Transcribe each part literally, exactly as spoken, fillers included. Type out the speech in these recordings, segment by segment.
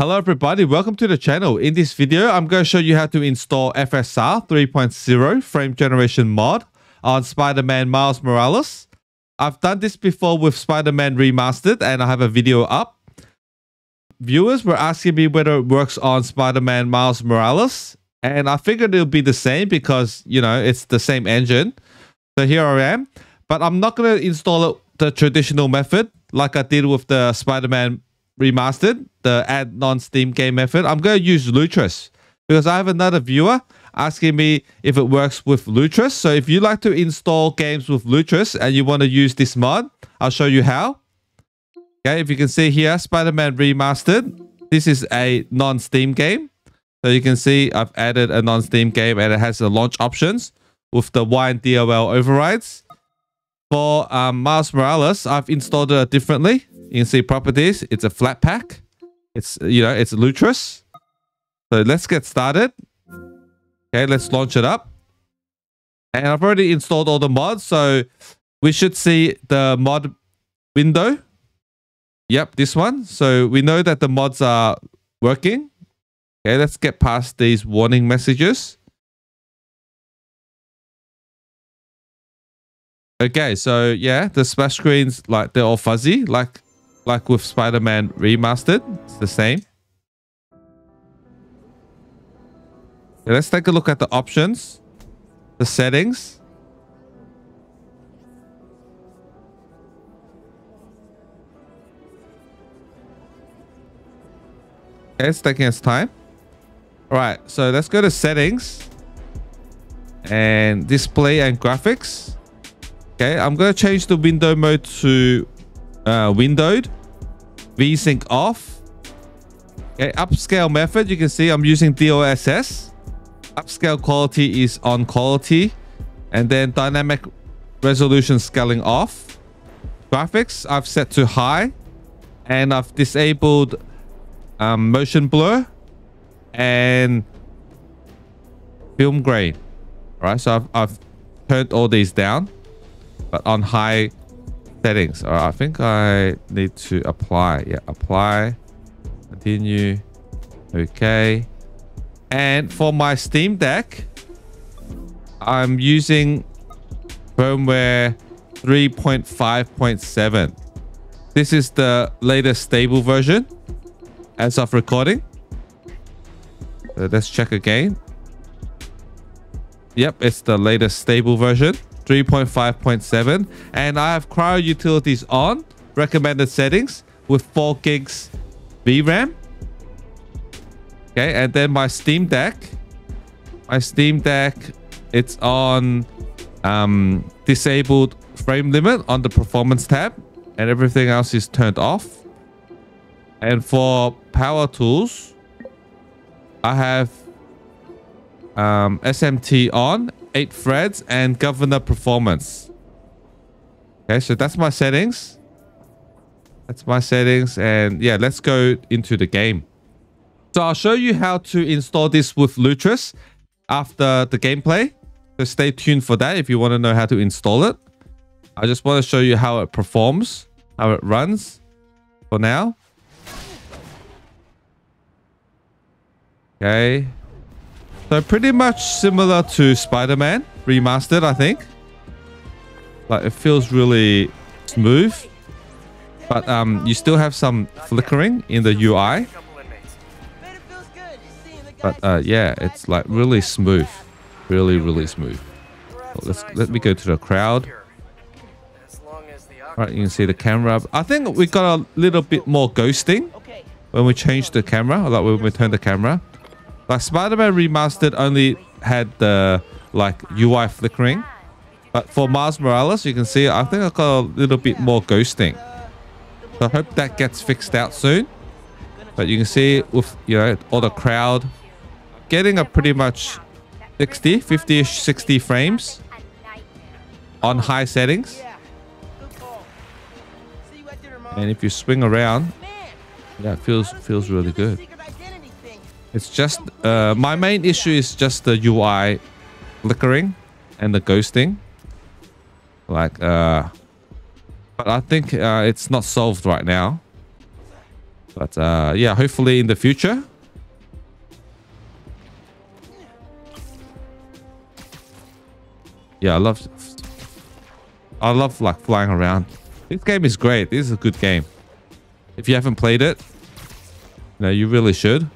Hello everybody, welcome to the channel. In this video, I'm going to show you how to install F S R three point oh frame generation mod on Spider-Man Miles Morales. I've done this before with Spider-Man Remastered and I have a video up. Viewers were asking me whether it works on Spider-Man Miles Morales and I figured it'll be the same because, you know, it's the same engine. So here I am, but I'm not going to install it the traditional method like I did with the Spider-Man Remastered, the add non-Steam game method. I'm going to use Lutris because I have another viewer asking me if it works with Lutris. So if you like to install games with Lutris and you want to use this mod, I'll show you how. Okay, if you can see here, Spider-Man Remastered. This is a non-Steam game. So you can see I've added a non-Steam game and it has the launch options with the Wine D L L overrides. For um, Miles Morales, I've installed it differently. You can see properties. It's a flat pack. It's, you know, it's Lutris. So let's get started. Okay, let's launch it up. And I've already installed all the mods. So we should see the mod window. Yep, this one. So we know that the mods are working. Okay, let's get past these warning messages. Okay, so yeah, the splash screens, like they're all fuzzy, like Like with Spider-Man Remastered, it's the same. Okay, let's take a look at the options, the settings. Okay, it's taking its time. All right, so let's go to settings and display and graphics. Okay, I'm gonna change the window mode to uh, windowed. VSync off. Okay, upscale method. You can see I'm using D L S S. Upscale quality is on quality. And then dynamic resolution scaling off. Graphics I've set to high. And I've disabled um, motion blur and film grain. All right, so I've, I've turned all these down, but on high settings. All right, I think I need to apply. Yeah, apply, continue, okay. And for my Steam Deck, I'm using firmware three point five point seven. This is the latest stable version as of recording. So let's check again. Yep, it's the latest stable version. three point five point seven, and I have cryo utilities on, recommended settings with four gigs V RAM. Okay, and then my Steam Deck, my Steam Deck, it's on um, disabled frame limit on the performance tab, and everything else is turned off. And for power tools, I have um, S M T on, eight threads and governor performance. Okay, so that's my settings. That's my settings. And yeah, let's go into the game. So I'll show you how to install this with Lutris after the gameplay. So stay tuned for that if you want to know how to install it. I just want to show you how it performs, how it runs for now. Okay. So pretty much similar to Spider-Man Remastered, I think. Like it feels really smooth, but um, you still have some flickering in the U I. But uh, yeah, it's like really smooth, really, really smooth. So let's let me go to the crowd. All right, you can see the camera. I think we got a little bit more ghosting when we change the camera, like when we turn the camera. Like Spider-Man Remastered only had the like U I flickering, but for Miles Morales, you can see I think I got a little bit more ghosting. So I hope that gets fixed out soon. But you can see with, you know, all the crowd getting a pretty much sixty, fifty-ish, sixty frames on high settings. And if you swing around, yeah, it feels feels really good. It's just, uh, my main issue is just the U I flickering and the ghosting. Like, uh, but I think uh, it's not solved right now. But uh, yeah, hopefully in the future. Yeah, I love, I love like flying around. This game is great. This is a good game. If you haven't played it, no, you really should.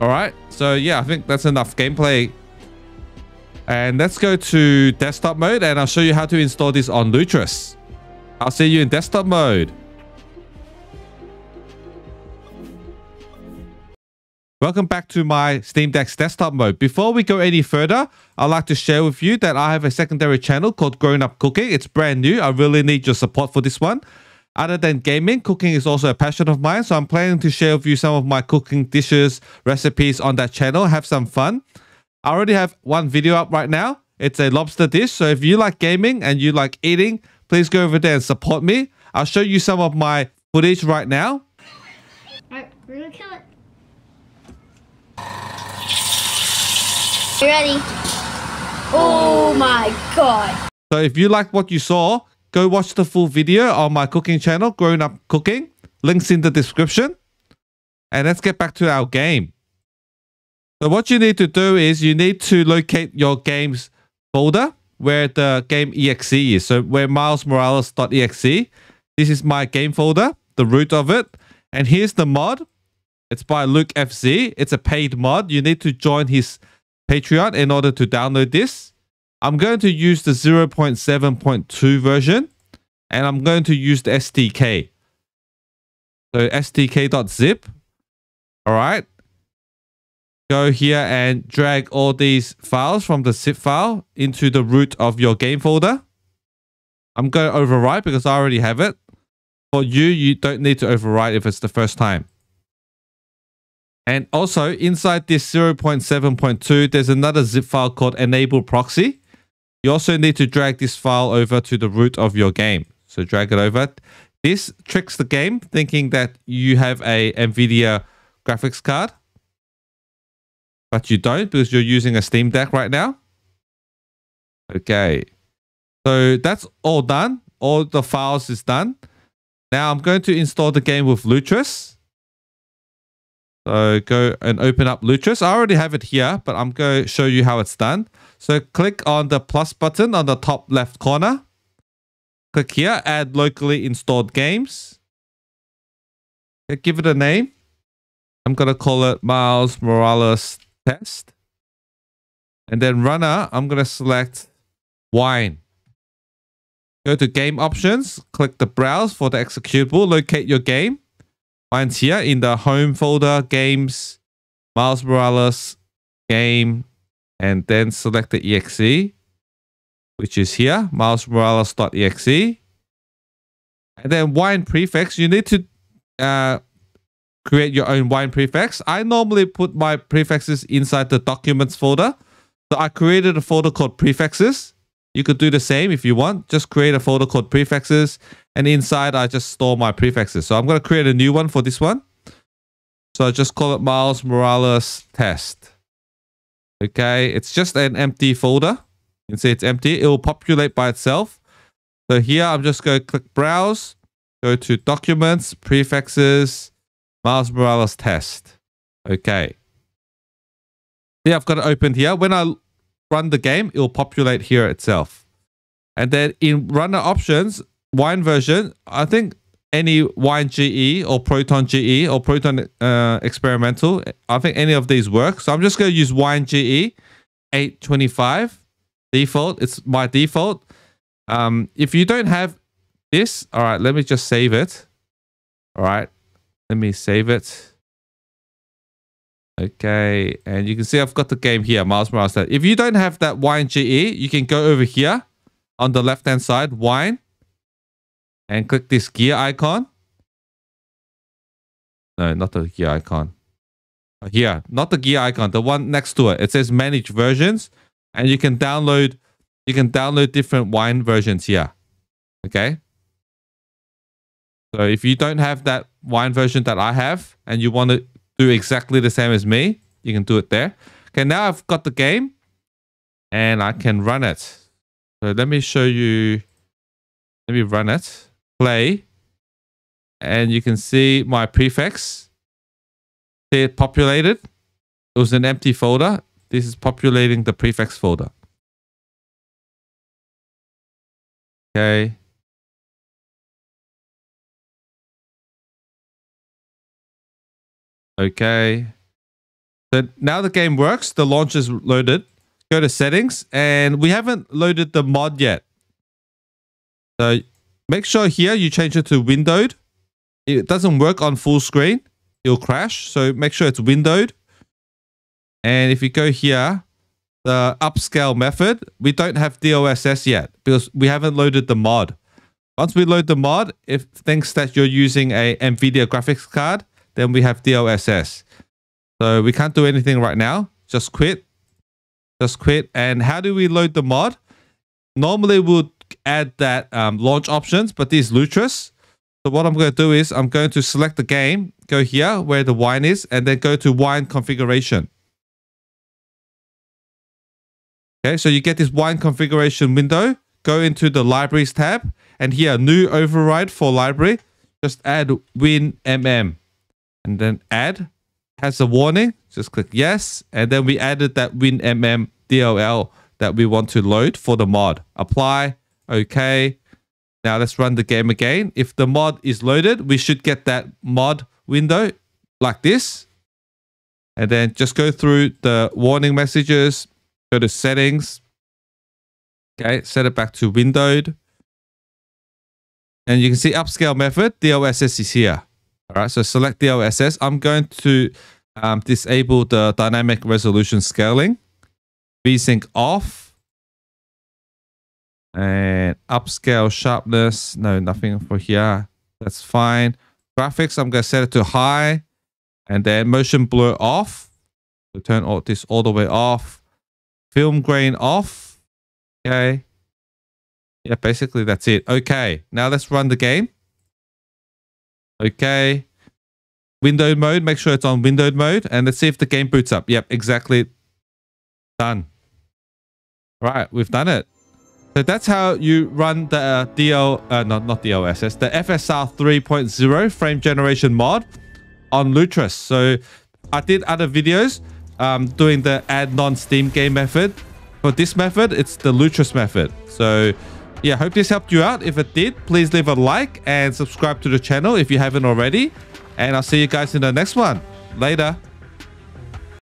All right, so yeah, I think that's enough gameplay. And let's go to desktop mode and I'll show you how to install this on Lutris. I'll see you in desktop mode. Welcome back to my Steam Deck's desktop mode. Before we go any further, I'd like to share with you that I have a secondary channel called Grown Up Cooking. It's brand new. I really need your support for this one. Other than gaming, cooking is also a passion of mine. So I'm planning to share with you some of my cooking dishes, recipes on that channel. Have some fun. I already have one video up right now. It's a lobster dish. So if you like gaming and you like eating, please go over there and support me. I'll show you some of my footage right now. All right, we're gonna kill it. You ready? Oh my god. So if you like what you saw, go watch the full video on my cooking channel, Grown Up Cooking. Links in the description. And let's get back to our game. So what you need to do is you need to locate your game's folder where the game E X E is. So where Miles Morales.exe. This is my game folder, the root of it. And here's the mod. It's by LukeFZ. It's a paid mod. You need to join his Patreon in order to download this. I'm going to use the zero point seven point two version and I'm going to use the S D K. So S D K.zip. All right. Go here and drag all these files from the zip file into the root of your game folder. I'm going to overwrite because I already have it. For you, you don't need to overwrite if it's the first time. And also inside this zero point seven point two, there's another zip file called EnableProxy. You also need to drag this file over to the root of your game. So drag it over. This tricks the game thinking that you have a NVIDIA graphics card, but you don't because you're using a Steam Deck right now. Okay. So that's all done. All the files is done. Now I'm going to install the game with Lutris. So go and open up Lutris. I already have it here, but I'm going to show you how it's done. So click on the plus button on the top left corner. Click here, add locally installed games. Okay, give it a name. I'm going to call it Miles Morales Test. And then runner, I'm going to select Wine. Go to game options, click the browse for the executable, locate your game. Mine's here in the home folder, games, Miles Morales, game, and then select the E X E, which is here, Miles Morales.exe. And then wine prefix, you need to uh, create your own wine prefix. I normally put my prefixes inside the documents folder. So I created a folder called prefixes. You could do the same if you want. Just create a folder called prefixes. And inside, I just store my prefixes. So I'm going to create a new one for this one. So I just call it Miles Morales Test. Okay, it's just an empty folder. You can see it's empty. It will populate by itself. So here, I'm just going to click Browse, go to Documents, Prefixes, Miles Morales Test. Okay. Yeah, I've got it opened here. When I run the game, it will populate here itself. And then in Runner Options, Wine version, I think any Wine G E or Proton G E or Proton uh, Experimental, I think any of these work. So I'm just going to use Wine G E eight twenty-five. Default, it's my default. Um, if you don't have this, all right, let me just save it. All right, let me save it. Okay, and you can see I've got the game here, Miles Morales. If you don't have that Wine G E, you can go over here on the left-hand side, Wine. And click this gear icon. No, not the gear icon. Here, not the gear icon, the one next to it. It says manage versions. And you can download, you can download different wine versions here. Okay. So if you don't have that wine version that I have, and you want to do exactly the same as me, you can do it there. Okay, now I've got the game. and I can run it. So let me show you. Let me run it. Play. And you can see my prefix. See it populated. It was an empty folder. This is populating the prefix folder. Okay. Okay. So now the game works. The launch is loaded. Go to settings, and we haven't loaded the mod yet. So make sure here you change it to windowed. It doesn't work on full screen. It'll crash. So make sure it's windowed. And if you go here, the upscale method, we don't have D O S S yet because we haven't loaded the mod. Once we load the mod, if it thinks that you're using a NVIDIA graphics card, then we have D L S S. So we can't do anything right now. Just quit. Just quit. And how do we load the mod? Normally we'll add that um, launch options, but this is Lutris. So what I'm going to do is I'm going to select the game, go here where the wine is, and then go to wine configuration. Okay, so you get this wine configuration window. Go into the libraries tab, and here new override for library. Just add WinMM. And then add, has a warning, just click yes. And then we added that WinMM D L L that we want to load for the mod. Apply, okay. Now let's run the game again. If the mod is loaded, we should get that mod window like this. And then just go through the warning messages, go to settings. Okay, set it back to windowed. And you can see upscale method, D L S S is here. All right, so select D L S S. I'm going to um, disable the dynamic resolution scaling. VSync off. And upscale sharpness. No, nothing for here. That's fine. Graphics, I'm going to set it to high. And then motion blur off. So turn all this all the way off. Film grain off. Okay. Yeah, basically that's it. Okay, now let's run the game. Okay, windowed mode, make sure it's on windowed mode, and let's see if the game boots up. Yep, exactly. Done. All right, we've done it. So that's how you run the uh, D L, uh, not, not D L S S, the F S R three point oh frame generation mod on Lutris. So I did other videos um, doing the add non-Steam game method. For this method, it's the Lutris method. So yeah, hope this helped you out. If it did, please leave a like and subscribe to the channel if you haven't already. And I'll see you guys in the next one. Later.